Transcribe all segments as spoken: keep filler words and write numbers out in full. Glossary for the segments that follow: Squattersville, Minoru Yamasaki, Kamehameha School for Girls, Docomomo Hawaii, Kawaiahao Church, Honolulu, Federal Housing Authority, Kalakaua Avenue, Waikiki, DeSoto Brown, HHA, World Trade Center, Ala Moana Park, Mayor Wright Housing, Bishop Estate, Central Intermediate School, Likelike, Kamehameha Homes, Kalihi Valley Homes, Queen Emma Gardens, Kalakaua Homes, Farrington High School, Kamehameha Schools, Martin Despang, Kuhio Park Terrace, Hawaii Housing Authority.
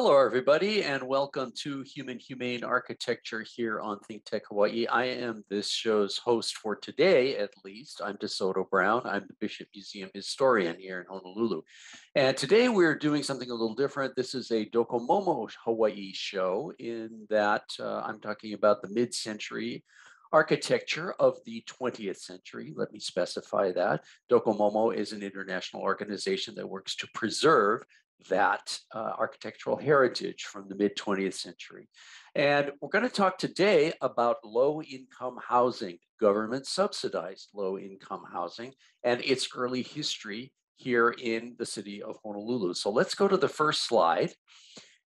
Hello, everybody, and welcome to Human Humane Architecture here on Think Tech Hawaii. I am this show's host for today, at least. I'm DeSoto Brown. I'm the Bishop Museum historian here in Honolulu. And today we're doing something a little different. This is a Docomomo Hawaii show in that uh, I'm talking about the mid-century architecture of the twentieth century. Let me specify that. Docomomo is an international organization that works to preserve that uh, architectural heritage from the mid twentieth century. And we're going to talk today about low-income housing, government-subsidized low-income housing, and its early history here in the city of Honolulu. So let's go to the first slide.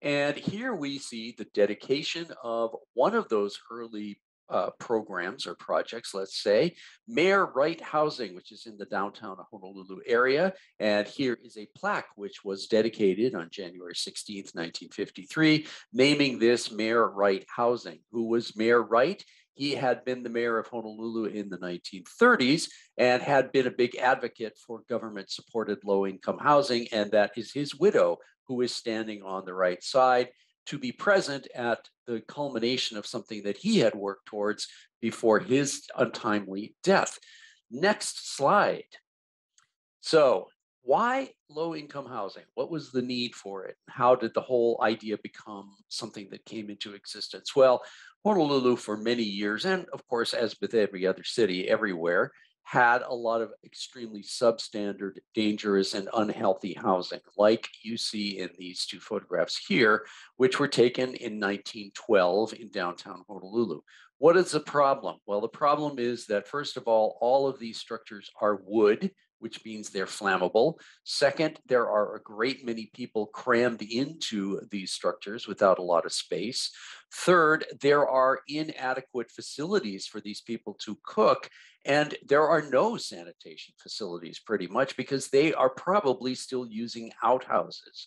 And here we see the dedication of one of those early uh, programs or projects, let's say, Mayor Wright Housing, which is in the downtown Honolulu area. And here is a plaque, which was dedicated on January sixteenth, nineteen fifty-three, naming this Mayor Wright Housing. Who was Mayor Wright? He had been the mayor of Honolulu in the nineteen thirties and had been a big advocate for government-supported low-income housing. And that is his widow, who is standing on the right side, to be present at the culmination of something that he had worked towards before his untimely death. Next slide. So why low-income housing? What was the need for it? How did the whole idea become something that came into existence? Well, Honolulu for many years, and of course, as with every other city everywhere, had a lot of extremely substandard, dangerous, and unhealthy housing, like you see in these two photographs here, which were taken in nineteen twelve in downtown Honolulu. What is the problem? Well, the problem is that, first of all, all of these structures are wood, which means they're flammable. Second, there are a great many people crammed into these structures without a lot of space. Third, there are inadequate facilities for these people to cook, and there are no sanitation facilities pretty much because they are probably still using outhouses.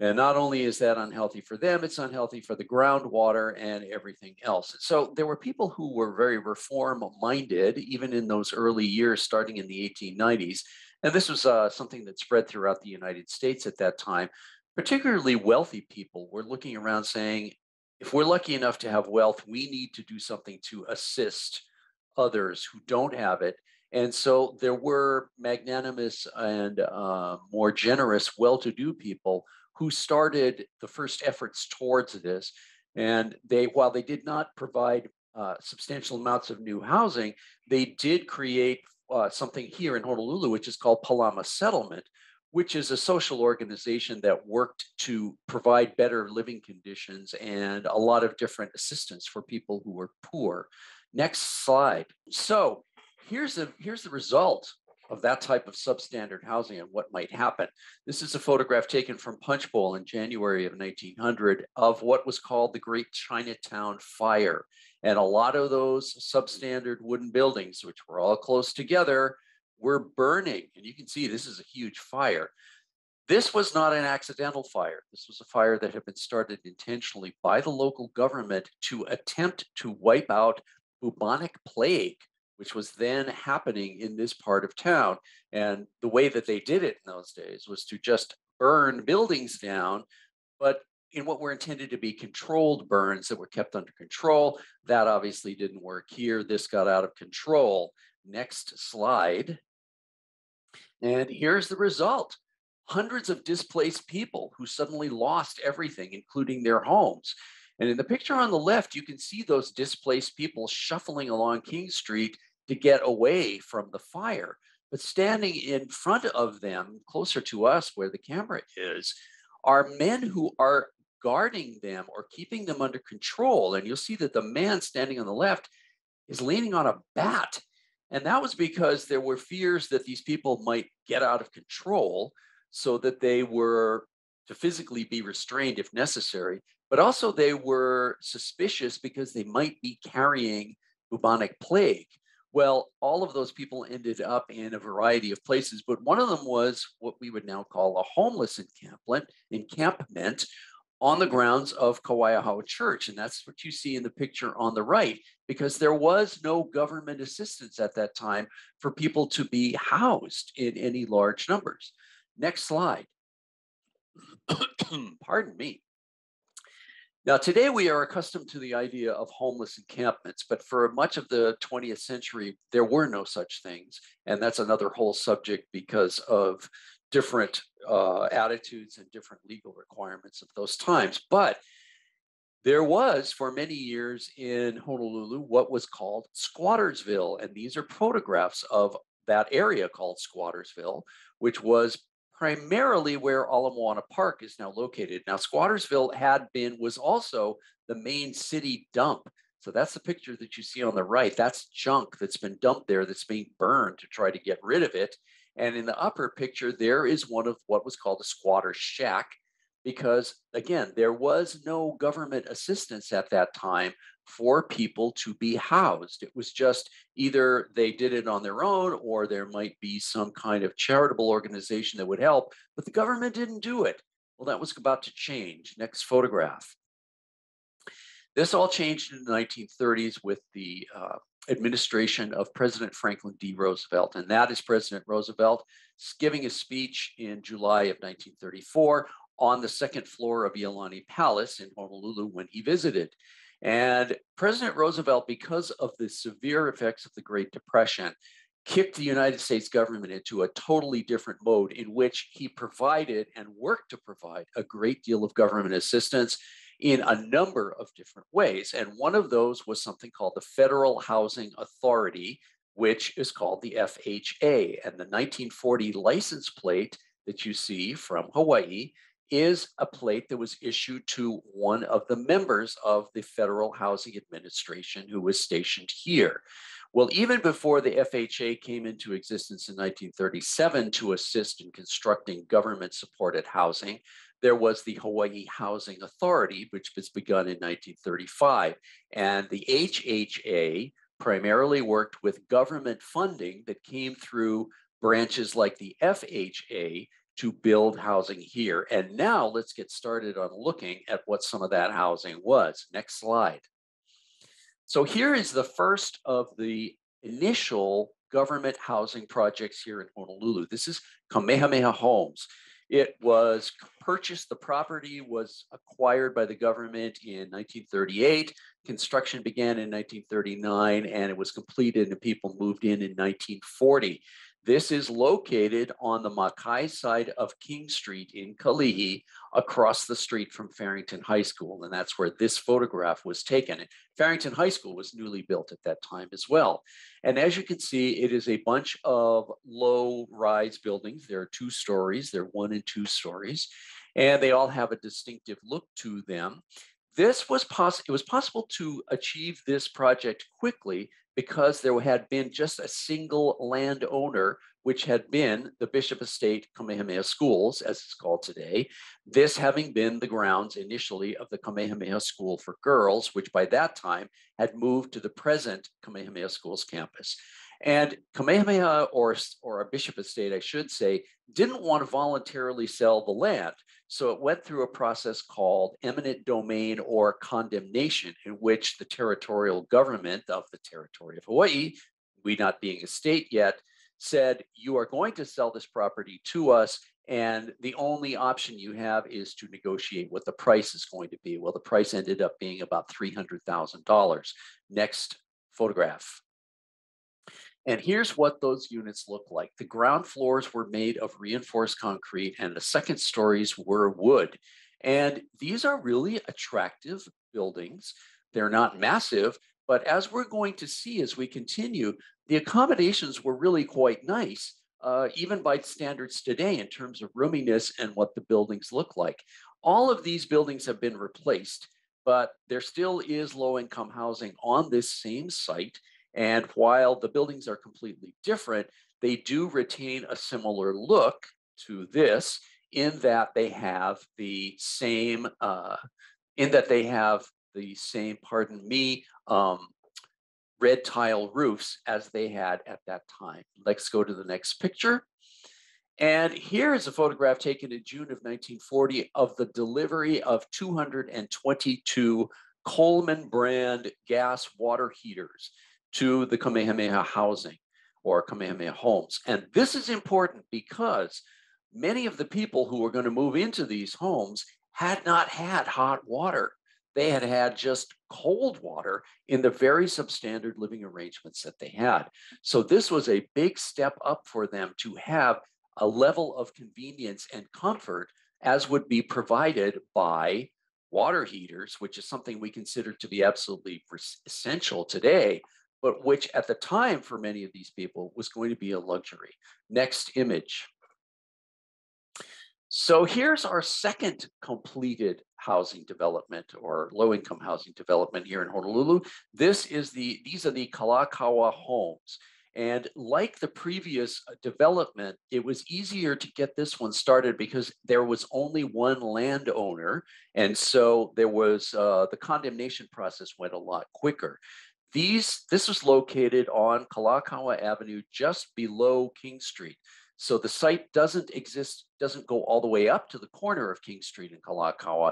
And not only is that unhealthy for them, it's unhealthy for the groundwater and everything else. So there were people who were very reform-minded, even in those early years, starting in the eighteen nineties. And this was uh, something that spread throughout the United States at that time. Particularly wealthy people were looking around saying, if we're lucky enough to have wealth, we need to do something to assist others who don't have it. And so there were magnanimous and uh, more generous, well-to-do people who started the first efforts towards this. And they, while they did not provide uh, substantial amounts of new housing, they did create uh, something here in Honolulu, which is called Palama Settlement, which is a social organization that worked to provide better living conditions and a lot of different assistance for people who were poor. Next slide. So here's the, here's the result of that type of substandard housing and what might happen. This is a photograph taken from Punch Bowl in January of nineteen hundred of what was called the Great Chinatown Fire. And a lot of those substandard wooden buildings, which were all close together, were burning. And you can see this is a huge fire. This was not an accidental fire. This was a fire that had been started intentionally by the local government to attempt to wipe out bubonic plague, which was then happening in this part of town. And the way that they did it in those days was to just burn buildings down, but in what were intended to be controlled burns that were kept under control. That obviously didn't work here. This got out of control. Next slide. And here's the result. Hundreds of displaced people who suddenly lost everything, including their homes. And in the picture on the left, you can see those displaced people shuffling along King Street to get away from the fire. But standing in front of them, closer to us where the camera is, are men who are guarding them or keeping them under control. And you'll see that the man standing on the left is leaning on a bat. And that was because there were fears that these people might get out of control, so that they were to physically be restrained if necessary, but also they were suspicious because they might be carrying bubonic plague. Well, all of those people ended up in a variety of places, but one of them was what we would now call a homeless encampment, encampment on the grounds of Kawaiahao Church. And that's what you see in the picture on the right, because there was no government assistance at that time for people to be housed in any large numbers. Next slide. Pardon me. Now, today we are accustomed to the idea of homeless encampments, but for much of the twentieth century, there were no such things. And that's another whole subject because of different uh, attitudes and different legal requirements of those times. But there was, for many years in Honolulu, what was called Squattersville. And these are photographs of that area called Squattersville, which was primarily where Ala Moana Park is now located. Now, Squattersville had been, was also the main city dump. So that's the picture that you see on the right. That's junk that's been dumped there that's being burned to try to get rid of it. And in the upper picture, there is one of what was called a squatter's shack, because again, there was no government assistance at that time for people to be housed. It was just either they did it on their own or there might be some kind of charitable organization that would help, but the government didn't do it. Well, that was about to change. Next photograph. This all changed in the nineteen thirties with the uh, administration of President Franklin D. Roosevelt, and that is President Roosevelt giving a speech in July of nineteen thirty-four on the second floor of Iolani Palace in Honolulu when he visited. And President Roosevelt, because of the severe effects of the Great Depression, kicked the United States government into a totally different mode in which he provided and worked to provide a great deal of government assistance in a number of different ways. And one of those was something called the Federal Housing Authority, which is called the F H A. And the nineteen forty license plate that you see from Hawaii is a plate that was issued to one of the members of the Federal Housing Administration who was stationed here. Well, even before the F H A came into existence in nineteen thirty-seven to assist in constructing government-supported housing, there was the Hawaii Housing Authority, which was begun in nineteen thirty-five. And the H H A primarily worked with government funding that came through branches like the F H A to build housing here. And now let's get started on looking at what some of that housing was. Next slide. So here is the first of the initial government housing projects here in Honolulu. This is Kamehameha Homes. It was purchased, the property was acquired by the government in nineteen thirty-eight. Construction began in nineteen thirty-nine and it was completed and people moved in in nineteen forty. This is located on the Maka'i side of King Street in Kalihi, across the street from Farrington High School. And that's where this photograph was taken. And Farrington High School was newly built at that time as well. And as you can see, it is a bunch of low-rise buildings. There are two stories. There are one and two stories. And they all have a distinctive look to them. This was poss- it was possible to achieve this project quickly because there had been just a single landowner, which had been the Bishop Estate Kamehameha Schools, as it's called today, this having been the grounds initially of the Kamehameha School for Girls, which by that time had moved to the present Kamehameha Schools campus. And Kamehameha, or, or a Bishop Estate, I should say, didn't want to voluntarily sell the land. So it went through a process called eminent domain or condemnation, in which the territorial government of the territory of Hawaii, we not being a state yet, said, you are going to sell this property to us, and the only option you have is to negotiate what the price is going to be. Well, the price ended up being about three hundred thousand dollars. Next photograph. And here's what those units look like. The ground floors were made of reinforced concrete and the second stories were wood. And these are really attractive buildings. They're not massive, but as we're going to see as we continue, the accommodations were really quite nice, uh, even by standards today in terms of roominess and what the buildings look like. All of these buildings have been replaced, but there still is low-income housing on this same site. And while the buildings are completely different, they do retain a similar look to this in that they have the same, uh, in that they have the same, pardon me, um, red tile roofs as they had at that time. Let's go to the next picture. And here is a photograph taken in June of nineteen forty of the delivery of two hundred twenty-two Coleman brand gas water heaters to the Kamehameha housing or Kamehameha homes. And this is important because many of the people who were going to move into these homes had not had hot water. they had had just cold water in the very substandard living arrangements that they had. So this was a big step up for them to have a level of convenience and comfort as would be provided by water heaters, which is something we consider to be absolutely essential today, but which at the time for many of these people was going to be a luxury. Next image. So here's our second completed housing development or low-income housing development here in Honolulu. This is the, these are the Kalakaua Homes. And like the previous development, it was easier to get this one started because there was only one landowner. And so there was uh, the condemnation process went a lot quicker. These, this was located on Kalakaua Avenue just below King Street. So the site doesn't exist, doesn't go all the way up to the corner of King Street in Kalakaua.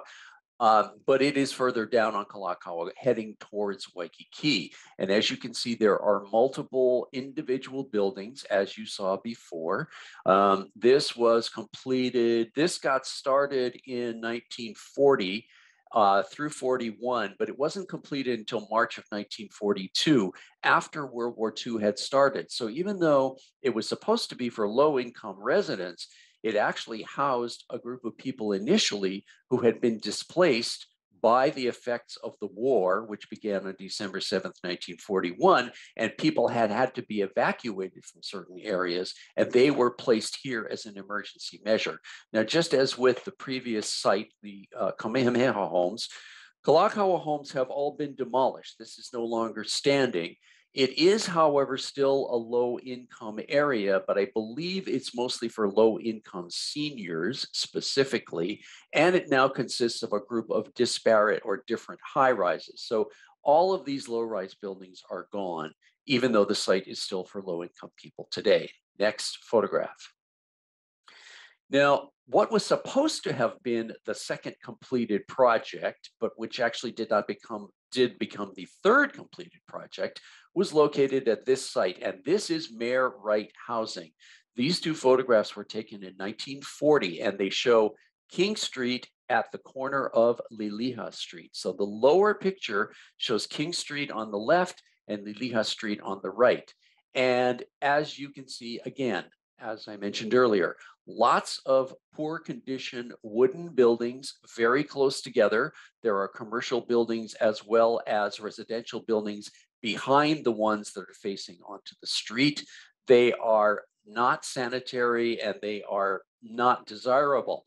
Uh, but it is further down on Kalakaua heading towards Waikiki. And as you can see, there are multiple individual buildings, as you saw before. Um, this was completed, this got started in nineteen forty uh, through forty-one, but it wasn't completed until March of nineteen forty-two, after World War Two had started. So even though it was supposed to be for low-income residents, it actually housed a group of people initially who had been displaced by the effects of the war, which began on December seventh, nineteen forty-one, and people had had to be evacuated from certain areas, and they were placed here as an emergency measure. Now, just as with the previous site, the uh, Kamehameha Homes, Kalakaua Homes have all been demolished. This is no longer standing. It is, however, still a low-income area, but I believe it's mostly for low-income seniors specifically, and it now consists of a group of disparate or different high-rises. So all of these low-rise buildings are gone, even though the site is still for low-income people today. Next photograph. Now, what was supposed to have been the second completed project, but which actually did not become did become the third completed project, was located at this site. And this is Mayor Wright Housing. These two photographs were taken in nineteen forty, and they show King Street at the corner of Liliha Street. So the lower picture shows King Street on the left and Liliha Street on the right. And as you can see, again, as I mentioned earlier, lots of poor condition wooden buildings very close together. There are commercial buildings as well as residential buildings behind the ones that are facing onto the street. They are not sanitary and they are not desirable.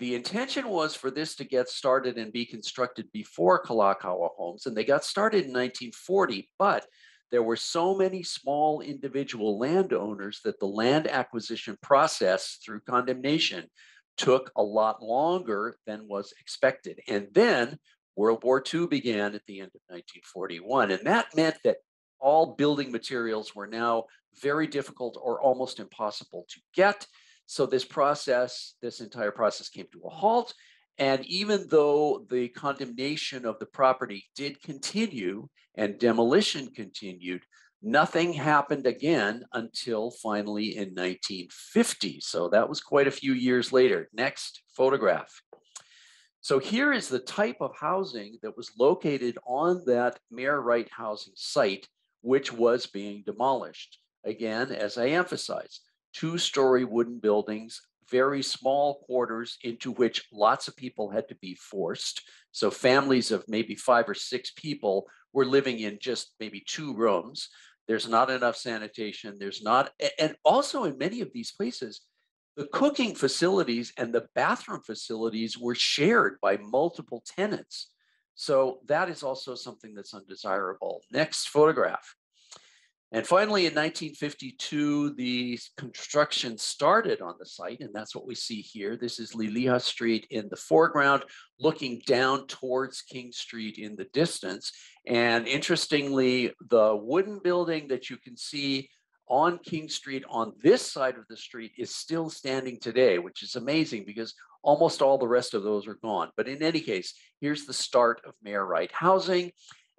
The intention was for this to get started and be constructed before Kalakaua Homes, and they got started in nineteen forty, but there were so many small individual landowners that the land acquisition process through condemnation took a lot longer than was expected. And then World War Two began at the end of nineteen forty-one. And that meant that all building materials were now very difficult or almost impossible to get. So this process, this entire process came to a halt. And even though the condemnation of the property did continue and demolition continued, nothing happened again until finally in nineteen fifty. So that was quite a few years later. Next photograph. So here is the type of housing that was located on that Mayor Wright Housing site, which was being demolished. Again, as I emphasized, two-story wooden buildings, very small quarters into which lots of people had to be forced. So families of maybe five or six people were living in just maybe two rooms. There's not enough sanitation. There's not, and also in many of these places, the cooking facilities and the bathroom facilities were shared by multiple tenants. So that is also something that's undesirable. Next photograph. And finally, in nineteen fifty-two, the construction started on the site, and that's what we see here. This is Liliha Street in the foreground, looking down towards King Street in the distance. And interestingly, the wooden building that you can see on King Street on this side of the street is still standing today, which is amazing because almost all the rest of those are gone. But in any case, here's the start of Mayor Wright Housing.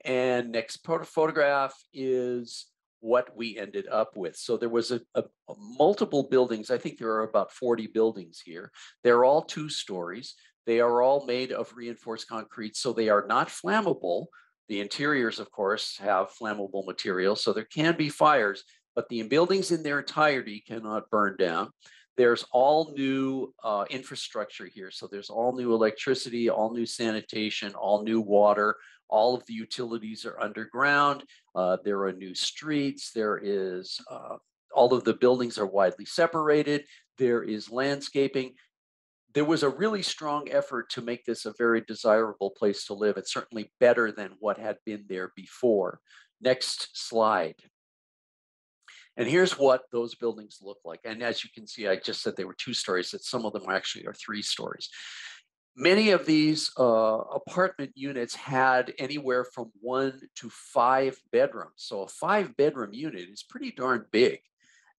And next photograph is what we ended up with. So there was a, a, a multiple buildings. I think there are about forty buildings here. They're all two stories. They are all made of reinforced concrete, so they are not flammable. The interiors, of course, have flammable materials, so there can be fires, but the buildings in their entirety cannot burn down. There's all new uh, infrastructure here. So there's all new electricity, all new sanitation, all new water. All of the utilities are underground. Uh, there are new streets. There is, uh, all of the buildings are widely separated. There is landscaping. There was a really strong effort to make this a very desirable place to live. It's certainly better than what had been there before. Next slide. And here's what those buildings look like. And as you can see, I just said they were two stories, that some of them actually are three stories. Many of these uh, apartment units had anywhere from one to five bedrooms. So a five bedroom unit is pretty darn big.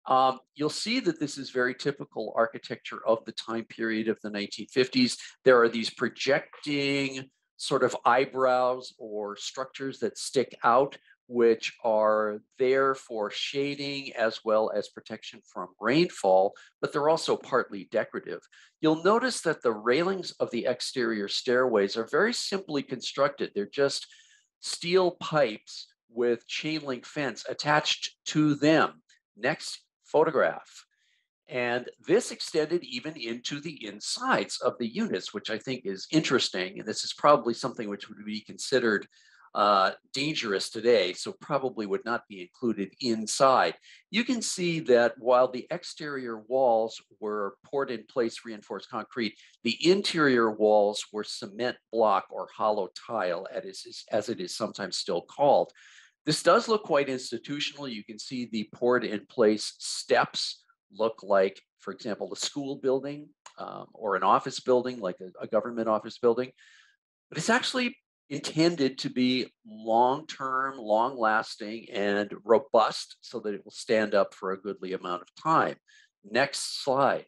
Um, you'll see that this is very typical architecture of the time period of the nineteen fifties. There are these projecting sort of eyebrows or structures that stick out, which are there for shading as well as protection from rainfall, but they're also partly decorative. You'll notice that the railings of the exterior stairways are very simply constructed. They're just steel pipes with chain link fence attached to them. Next photograph. And this extended even into the insides of the units, which I think is interesting. And this is probably something which would be considered Uh, dangerous today, so probably would not be included inside. You can see that while the exterior walls were poured in place reinforced concrete, the interior walls were cement block or hollow tile, as, as it is sometimes still called. This does look quite institutional. You can see the poured in place steps look like, for example, a school building um, or an office building, like a, a government office building, but it's actually intended to be long-term, long-lasting, and robust so that it will stand up for a goodly amount of time. Next slide.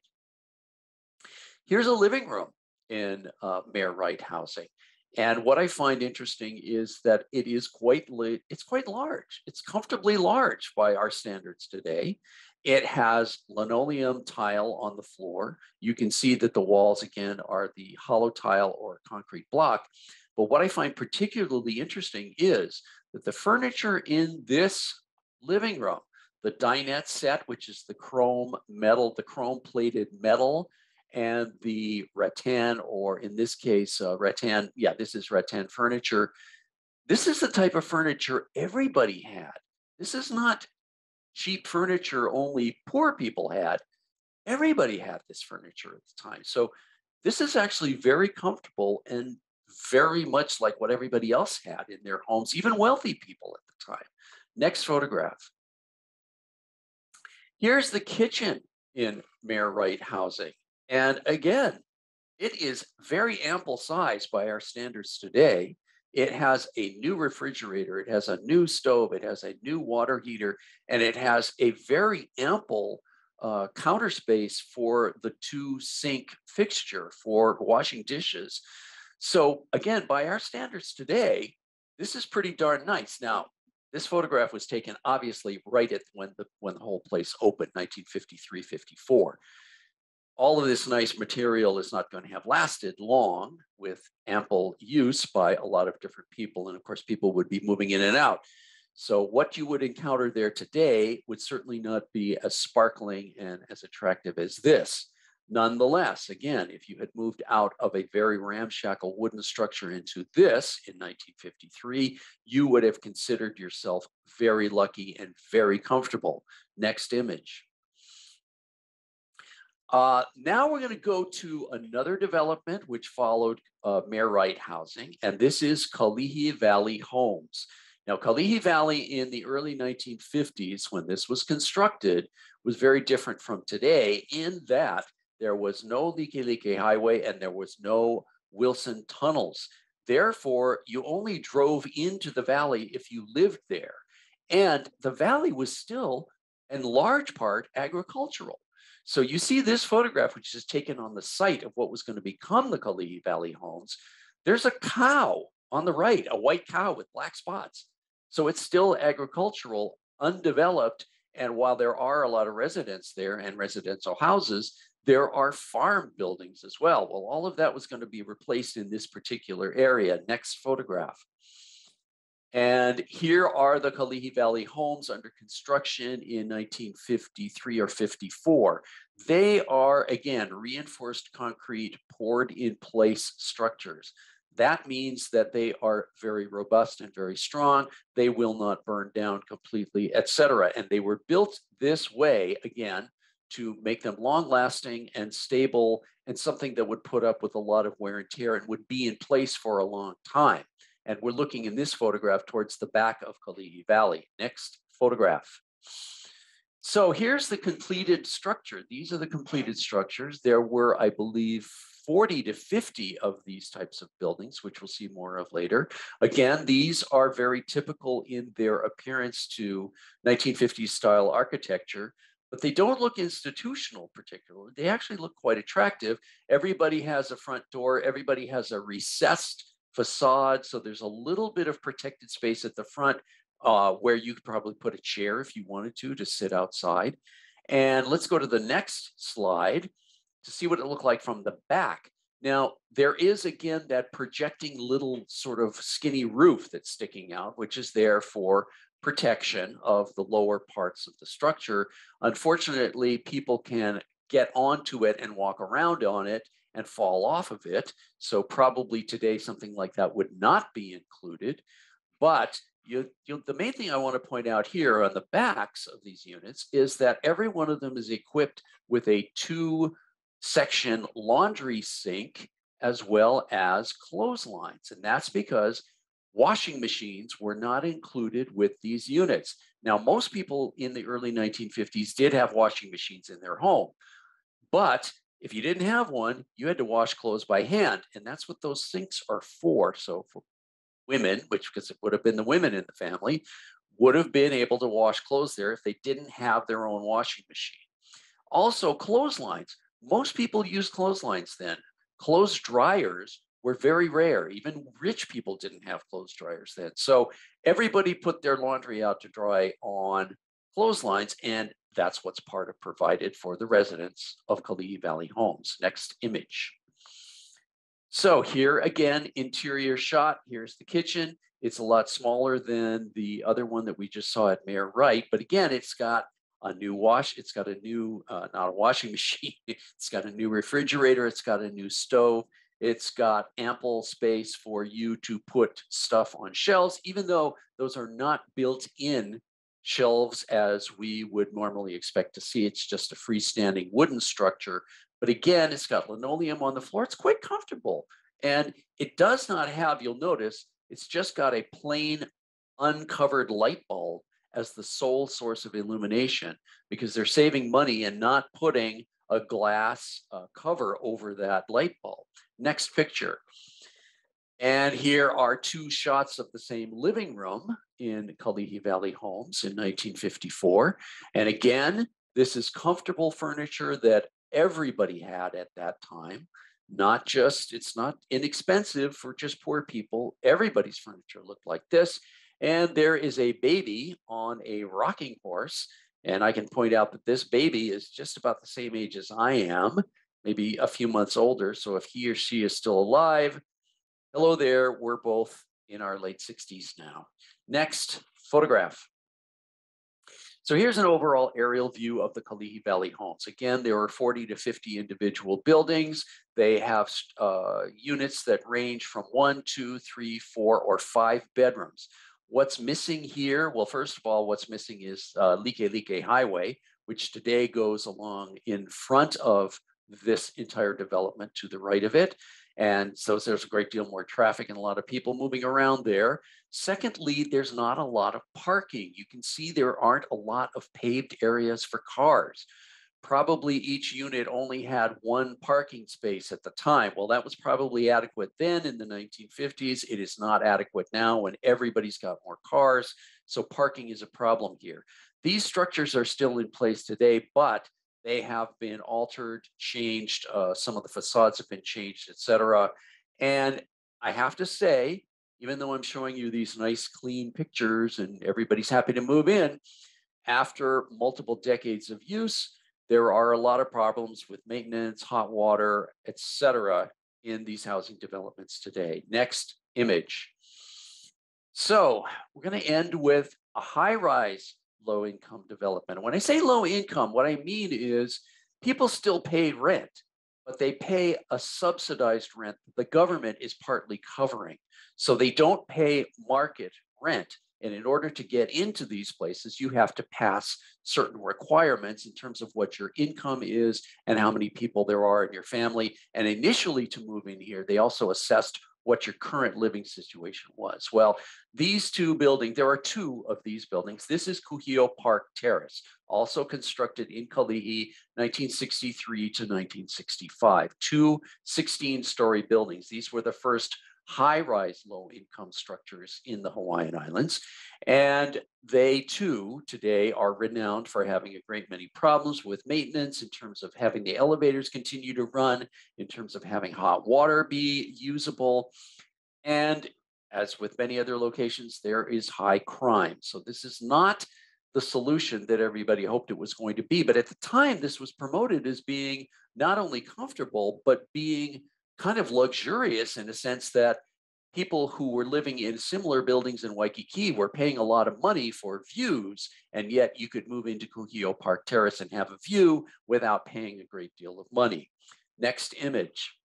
Here's a living room in uh, Mayor Wright Housing. And what I find interesting is that it is quite, it's quite large. It's comfortably large by our standards today. It has linoleum tile on the floor. You can see that the walls, again, are the hollow tile or concrete block. But what I find particularly interesting is that the furniture in this living room, the dinette set, which is the chrome metal, the chrome plated metal, and the rattan, or in this case, uh, rattan, yeah, this is rattan furniture. This is the type of furniture everybody had. This is not cheap furniture only poor people had. Everybody had this furniture at the time. So this is actually very comfortable and very much like what everybody else had in their homes, even wealthy people at the time. Next photograph. Here's the kitchen in Mayor Wright Housing. And again, it is very ample size by our standards today. It has a new refrigerator, it has a new stove, it has a new water heater, and it has a very ample uh, counter space for the two sink fixture for washing dishes. So again, by our standards today, this is pretty darn nice. Now, this photograph was taken obviously right at when the, when the whole place opened, nineteen fifty-three fifty-four. All of this nice material is not going to have lasted long with ample use by a lot of different people. And of course, people would be moving in and out. So what you would encounter there today would certainly not be as sparkling and as attractive as this. Nonetheless, again, if you had moved out of a very ramshackle wooden structure into this in nineteen fifty-three, you would have considered yourself very lucky and very comfortable. Next image. Uh, now we're going to go to another development which followed uh, Mayor Wright Housing, and this is Kalihi Valley Homes. Now, Kalihi Valley in the early nineteen fifties, when this was constructed, was very different from today in that there was no Likelike Highway and there was no Wilson tunnels. Therefore, you only drove into the valley if you lived there. And the valley was still, in large part, agricultural. So you see this photograph, which is taken on the site of what was going to become the Kalihi Valley Homes. There's a cow on the right, a white cow with black spots. So it's still agricultural, undeveloped. And while there are a lot of residents there and residential houses, There are farm buildings as well. Well, all of that was going to be replaced in this particular area. Next photograph. And here are the Kalihi Valley Homes under construction in nineteen fifty-three or fifty-four. They are, again, reinforced concrete poured in place structures. That means that they are very robust and very strong. They will not burn down completely, et cetera. And they were built this way, again, to make them long-lasting and stable and something that would put up with a lot of wear and tear and would be in place for a long time. And we're looking in this photograph towards the back of Kalihi Valley. Next photograph. So here's the completed structure. These are the completed structures. There were, I believe, forty to fifty of these types of buildings, which we'll see more of later. Again, these are very typical in their appearance to nineteen fifties style architecture, but they don't look institutional particularly. They actually look quite attractive. Everybody has a front door. Everybody has a recessed facade. So there's a little bit of protected space at the front uh, where you could probably put a chair if you wanted to, to sit outside. And let's go to the next slide to see what it looked like from the back. Now, there is, again, that projecting little sort of skinny roof that's sticking out, which is there for protection of the lower parts of the structure. Unfortunately, people can get onto it and walk around on it and fall off of it. So probably today, something like that would not be included. But you, you, the main thing I want to point out here on the backs of these units is that every one of them is equipped with a two-section laundry sink as well as clotheslines. And that's because washing machines were not included with these units. Now, most people in the early nineteen fifties did have washing machines in their home, but if you didn't have one, you had to wash clothes by hand, and that's what those sinks are for. So for women, which because it would have been the women in the family, would have been able to wash clothes there if they didn't have their own washing machine. Also, clotheslines. Most people used clotheslines then. Clothes dryers were very rare. Even rich people didn't have clothes dryers then. So everybody put their laundry out to dry on clotheslines, and that's what's part of provided for the residents of Kalihi Valley Homes. Next image. So here again, interior shot. Here's the kitchen. It's a lot smaller than the other one that we just saw at Mayor Wright, but again, it's got a new wash. It's got a new, uh, not a washing machine. It's got a new refrigerator. It's got a new stove. It's got ample space for you to put stuff on shelves, even though those are not built in shelves as we would normally expect to see. It's just a freestanding wooden structure. But again, it's got linoleum on the floor. It's quite comfortable. And it does not have, you'll notice, it's just got a plain uncovered light bulb as the sole source of illumination because they're saving money and not putting a glass uh, cover over that light bulb. Next picture. And here are two shots of the same living room in Kalihi Valley Homes in nineteen fifty-four. And again, this is comfortable furniture that everybody had at that time. Not just, it's not inexpensive for just poor people. Everybody's furniture looked like this. And there is a baby on a rocking horse. And I can point out that this baby is just about the same age as I am, maybe a few months older. So if he or she is still alive, hello there, we're both in our late sixties now. Next photograph. So here's an overall aerial view of the Kalihi Valley Homes. Again, there are forty to fifty individual buildings. They have uh, units that range from one, two, three, four, or five bedrooms. What's missing here? Well, first of all, what's missing is uh, Likelike Highway, which today goes along in front of this entire development to the right of it. And so there's a great deal more traffic and a lot of people moving around there. Secondly, there's not a lot of parking. You can see there aren't a lot of paved areas for cars. Probably each unit only had one parking space at the time. Well, that was probably adequate then in the nineteen fifties. It is not adequate now when everybody's got more cars. So parking is a problem here. These structures are still in place today, but they have been altered, changed. Uh, some of the facades have been changed, et cetera. And I have to say, even though I'm showing you these nice, clean pictures and everybody's happy to move in, after multiple decades of use, There are a lot of problems with maintenance, hot water, et cetera, in these housing developments today. Next image. So we're going to end with a high-rise low-income development. When I say low income, what I mean is people still pay rent, but they pay a subsidized rent that the government is partly covering. So they don't pay market rent. And in order to get into these places, you have to pass certain requirements in terms of what your income is and how many people there are in your family. And initially to move in here, they also assessed what your current living situation was. Well, these two buildings, there are two of these buildings. This is Kuhio Park Terrace, also constructed in Kalihi, nineteen sixty-three to nineteen sixty-five, two sixteen-story buildings. These were the first high-rise low-income structures in the Hawaiian Islands. And they too today are renowned for having a great many problems with maintenance in terms of having the elevators continue to run, in terms of having hot water be usable. And as with many other locations, there is high crime. So this is not the solution that everybody hoped it was going to be. But at the time, this was promoted as being not only comfortable, but being kind of luxurious in the sense that people who were living in similar buildings in Waikiki were paying a lot of money for views, and yet you could move into Kuhio Park Terrace and have a view without paying a great deal of money. Next image.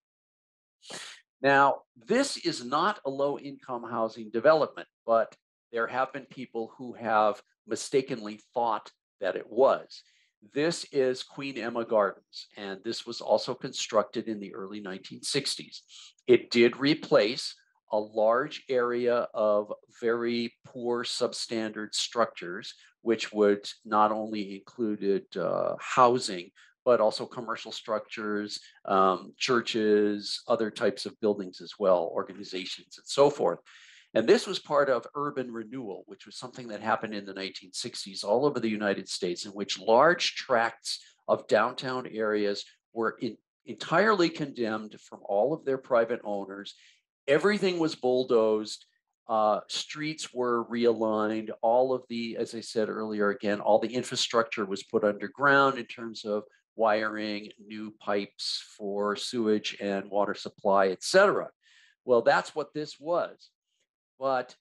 Now, this is not a low-income housing development, but there have been people who have mistakenly thought that it was. This is Queen Emma Gardens, and this was also constructed in the early nineteen sixties. It did replace a large area of very poor substandard structures, which would not only included uh, housing, but also commercial structures, um, churches, other types of buildings as well, organizations, and so forth. And this was part of urban renewal, which was something that happened in the nineteen sixties all over the United States, in which large tracts of downtown areas were in, entirely condemned from all of their private owners. Everything was bulldozed, uh, streets were realigned, all of the, as I said earlier, again, all the infrastructure was put underground in terms of wiring, new pipes for sewage and water supply, et cetera. Well, that's what this was. But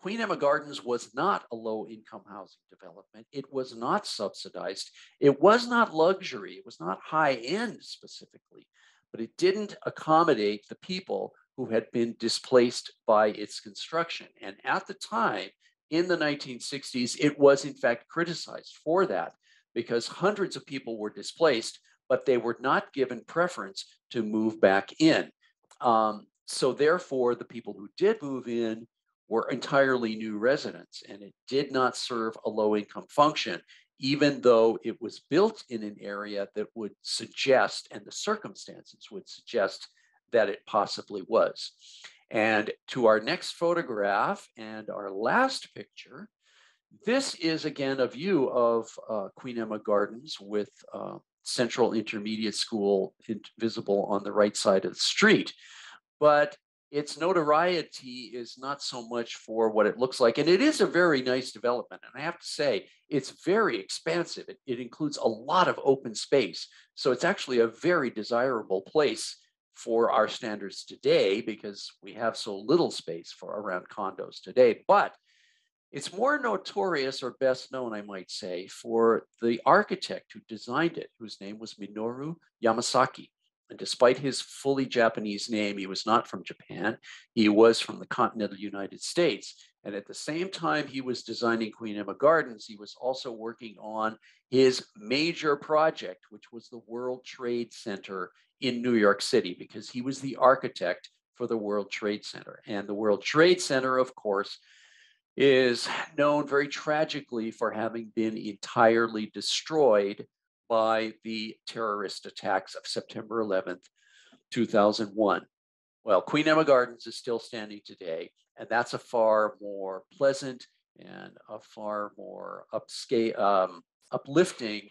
Queen Emma Gardens was not a low-income housing development. It was not subsidized. It was not luxury. It was not high-end specifically, but it didn't accommodate the people who had been displaced by its construction. And at the time, in the nineteen sixties, it was in fact criticized for that because hundreds of people were displaced, but they were not given preference to move back in. Um, So therefore, the people who did move in were entirely new residents, and it did not serve a low-income function, even though it was built in an area that would suggest, and the circumstances would suggest, that it possibly was. And to our next photograph and our last picture, this is again a view of uh, Queen Emma Gardens with uh, Central Intermediate School visible on the right side of the street. But its notoriety is not so much for what it looks like. And it is a very nice development. And I have to say, it's very expansive. It, it includes a lot of open space. So it's actually a very desirable place for our standards today because we have so little space for around condos today. But it's more notorious or best known, I might say, for the architect who designed it, whose name was Minoru Yamasaki. And despite his fully Japanese name, he was not from Japan. He was from the continental United States. And at the same time he was designing Queen Emma Gardens, he was also working on his major project, which was the World Trade Center in New York City, because he was the architect for the World Trade Center. And the World Trade Center, of course, is known very tragically for having been entirely destroyed by the terrorist attacks of September eleventh, two thousand one. Well, Queen Emma Gardens is still standing today, and that's a far more pleasant and a far more upscale, um, uplifting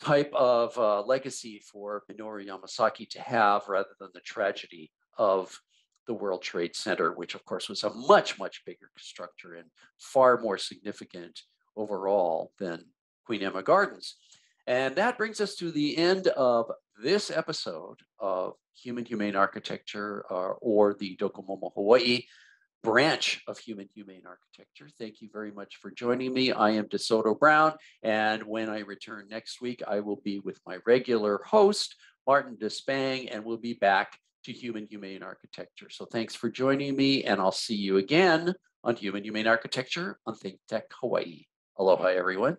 type of uh, legacy for Minoru Yamasaki to have rather than the tragedy of the World Trade Center, which of course was a much, much bigger structure and far more significant overall than Queen Emma Gardens. And that brings us to the end of this episode of Human Humane Architecture, uh, or the Docomomo Hawaii branch of Human Humane Architecture. Thank you very much for joining me. I am DeSoto Brown, and when I return next week, I will be with my regular host, Martin Despang, and we'll be back to Human Humane Architecture. So thanks for joining me, and I'll see you again on Human Humane Architecture on Think Tech Hawaii. Aloha, everyone.